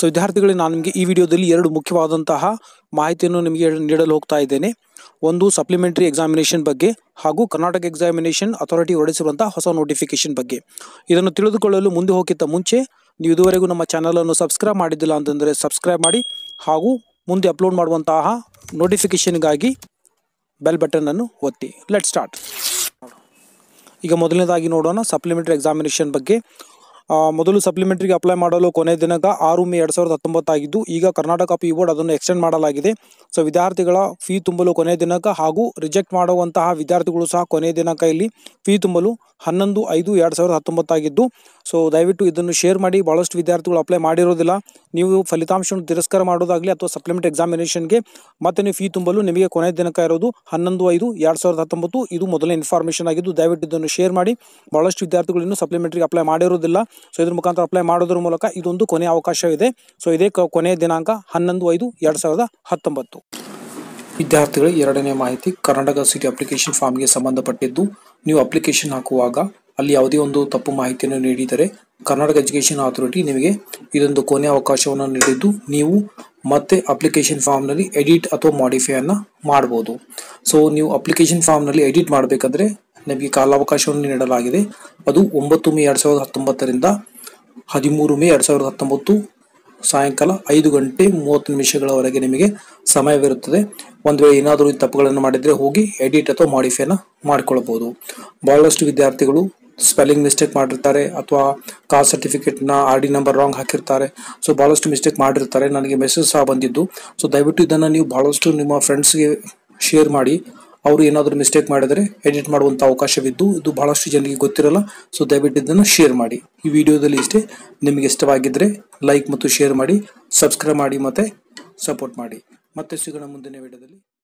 So ವಿದ್ಯಾರ್ಥಿಗಳೇ, ನಾನು ನಿಮಗೆ ಈ ವಿಡಿಯೋದಲ್ಲಿ ಎರಡು ಮುಖ್ಯವಾದಂತಹ ಮಾಹಿತಿಯನ್ನು ನಿಮಗೆ ನೀಡಲು ಹೋಗ್ತಾ ಇದ್ದೇನೆ. ಒಂದು ಸಪ್ಲಿಮೆಂಟರಿ ಎಕ್ಸಾಮಿನೇಷನ್ ಬಗ್ಗೆ ಹಾಗೂ ಕರ್ನಾಟಕ ಎಕ್ಸಾಮಿನೇಷನ್ ಅಥಾರಿಟಿ ಹೊರಡಿಸಿರುವಂಥ ಹೊಸ ನೋಟಿಫಿಕೇಶನ್ ಬಗ್ಗೆ. ಇದನ್ನು ತಿಳಿದುಕೊಳ್ಳಲು ಮುಂದೆ ಹೋಗಿದ್ದ ಮುಂಚೆ ನೀವು ಇದುವರೆಗೂ ನಮ್ಮ ಚಾನಲನ್ನು ಸಬ್ಸ್ಕ್ರೈಬ್ ಮಾಡಿದ್ದಿಲ್ಲ ಅಂತಂದರೆ ಸಬ್ಸ್ಕ್ರೈಬ್ ಮಾಡಿ ಹಾಗೂ ಮುಂದೆ ಅಪ್ಲೋಡ್ ಮಾಡುವಂತಹ ನೋಟಿಫಿಕೇಷನ್ಗಾಗಿ ಬೆಲ್ ಬಟನನ್ನು ಒತ್ತಿ. Let start. ಈಗ ಮೊದಲನೇದಾಗಿ ನೋಡೋಣ ಸಪ್ಲಿಮೆಂಟರಿ ಎಕ್ಸಾಮಿನೇಷನ್ ಬಗ್ಗೆ. ಮೊದಲು ಸಪ್ಲಿಮೆಂಟ್ರಿಗೆ ಅಪ್ಲೈ ಮಾಡಲು ಕೊನೆಯ ದಿನಾಂಕ 6 ಮೇ 2019 ಆಗಿದ್ದು, ಈಗ ಕರ್ನಾಟಕ ಪಿ ಬೋರ್ಡ್ ಅದನ್ನು ಎಕ್ಸ್ಟೆಂಡ್ ಮಾಡಲಾಗಿದೆ. ಸೊ ವಿದ್ಯಾರ್ಥಿಗಳ ಫೀ ತುಂಬಲು ಕೊನೆಯ ದಿನಾಂಕ ಹಾಗೂ ರಿಜೆಕ್ಟ್ ಮಾಡುವಂತಹ ವಿದ್ಯಾರ್ಥಿಗಳು ಸಹ ಕೊನೆಯ ದಿನಾಂಕ ಇಲ್ಲಿ ಫೀ ತುಂಬಲು 11/5/2019 ಆಗಿದ್ದು, ಸೊ ದಯವಿಟ್ಟು ಇದನ್ನು ಶೇರ್ ಮಾಡಿ. ಭಾಳಷ್ಟು ವಿದ್ಯಾರ್ಥಿಗಳು ಅಪ್ಲೈ ಮಾಡಿರೋದಿಲ್ಲ. ನೀವು ಫಲಿತಾಂಶವನ್ನು ತಿರಸ್ಕಾರ ಮಾಡೋದಾಗಲಿ ಅಥವಾ ಸಪ್ಲಿಮೆಂಟ್ ಎಕ್ಸಾಮಿನೇಷನ್ಗೆ ಮತ್ತೆ ನೀವು ಫೀ ತುಂಬಲು ನಿಮಗೆ ಕೊನೆಯ ದಿನಾಂಕ ಇರೋದು 11/5/2019. ಇದು ಮೊದಲೇ ಇನ್ಫಾರ್ಮೇಷನ್ ಆಗಿದ್ದು ದಯವಿಟ್ಟು ಇದನ್ನು ಶೇರ್ ಮಾಡಿ. ಭಾಳಷ್ಟು ವಿದ್ಯಾರ್ಥಿಗಳು ಇನ್ನೂ ಸಪ್ಲಿಮೆಂಟ್ರಿಗೆ ಅಪ್ಲೈ ಮಾಡಿರೋದಿಲ್ಲ. ಸೊ ಇದ್ರ ಮುಖಾಂತರ ಅಪ್ಲೈ ಮಾಡೋದ್ರ ಮೂಲಕ ಇದೊಂದು ಕೊನೆಯ ಅವಕಾಶವಿದೆ. ಸೊ ಇದೇ ಕೊನೆಯ ದಿನಾಂಕ 11/5/2019. ವಿದ್ಯಾರ್ಥಿಗಳ ಎರಡನೇ ಮಾಹಿತಿ ಕರ್ನಾಟಕ ಸಿಟಿ ಅಪ್ಲಿಕೇಶನ್ ಫಾರ್ಮ್ಗೆ ಸಂಬಂಧಪಟ್ಟಿದ್ದು. ನೀವು ಅಪ್ಲಿಕೇಶನ್ ಹಾಕುವಾಗ ಅಲ್ಲಿ ಯಾವುದೇ ಒಂದು ತಪ್ಪು ಮಾಹಿತಿಯನ್ನು ನೀಡಿದರೆ ಕರ್ನಾಟಕ ಎಜುಕೇಷನ್ ಅಥಾರಿಟಿ ನಿಮಗೆ ಇದೊಂದು ಕೊನೆಯ ಅವಕಾಶವನ್ನು ನೀಡಿದ್ದು, ನೀವು ಮತ್ತೆ ಅಪ್ಲಿಕೇಶನ್ ಫಾರ್ಮ್ನಲ್ಲಿ ಎಡಿಟ್ ಅಥವಾ ಮಾಡಿಫೈಯನ್ನು ಮಾಡ್ಬೋದು. ಸೊ ನೀವು ಅಪ್ಲಿಕೇಶನ್ ಫಾರ್ಮ್ನಲ್ಲಿ ಎಡಿಟ್ ಮಾಡಬೇಕಾದ್ರೆ ನಿಮಗೆ ಕಾಲಾವಕಾಶವನ್ನು ನೀಡಲಾಗಿದೆ. ಅದು 9 ಮೇ 2019 13 ಮೇ 2019 ಸಾಯಂಕಾಲ 5:30 ನಿಮಗೆ ಸಮಯವಿರುತ್ತದೆ. ಒಂದು ವೇಳೆ ಏನಾದರೂ ತಪ್ಪುಗಳನ್ನು ಮಾಡಿದರೆ ಹೋಗಿ ಎಡಿಟ್ ಅಥವಾ ಮಾಡಿಫೈನ ಮಾಡಿಕೊಳ್ಬೋದು. ಭಾಳಷ್ಟು ವಿದ್ಯಾರ್ಥಿಗಳು ಸ್ಪೆಲ್ಲಿಂಗ್ ಮಿಸ್ಟೇಕ್ ಮಾಡಿರ್ತಾರೆ ಅಥವಾ ಕಾಸ್ಟ್ ಸರ್ಟಿಫಿಕೇಟ್ನ RD ನಂಬರ್ ರಾಂಗ್ ಹಾಕಿರ್ತಾರೆ. ಸೊ ಭಾಳಷ್ಟು ಮಿಸ್ಟೇಕ್ ಮಾಡಿರ್ತಾರೆ. ನನಗೆ ಮೆಸೇಜ್ ಸಹ ಬಂದಿದ್ದು. ಸೊ ದಯವಿಟ್ಟು ಇದನ್ನು ನೀವು ಭಾಳಷ್ಟು ನಿಮ್ಮ ಫ್ರೆಂಡ್ಸ್ಗೆ ಶೇರ್ ಮಾಡಿ. ಅವರು ಏನಾದರೂ ಮಿಸ್ಟೇಕ್ ಮಾಡಿದರೆ ಎಡಿಟ್ ಮಾಡುವಂಥ ಅವಕಾಶವಿದ್ದು, ಇದು ಭಾಳಷ್ಟು ಜನರಿಗೆ ಗೊತ್ತಿರಲ್ಲ. ಸೊ ದಯವಿಟ್ಟು ಇದನ್ನು ಶೇರ್ ಮಾಡಿ. ಈ ವಿಡಿಯೋದಲ್ಲಿ ಇಷ್ಟೇ. ನಿಮಗೆ ಇಷ್ಟವಾಗಿದ್ದರೆ ಲೈಕ್ ಮತ್ತು ಶೇರ್ ಮಾಡಿ, ಸಬ್ಸ್ಕ್ರೈಬ್ ಮಾಡಿ ಮತ್ತು ಸಪೋರ್ಟ್ ಮಾಡಿ. ಮತ್ತೆ ಸಿಗೋಣ ಮುಂದಿನ ವಿಡಿಯೋದಲ್ಲಿ.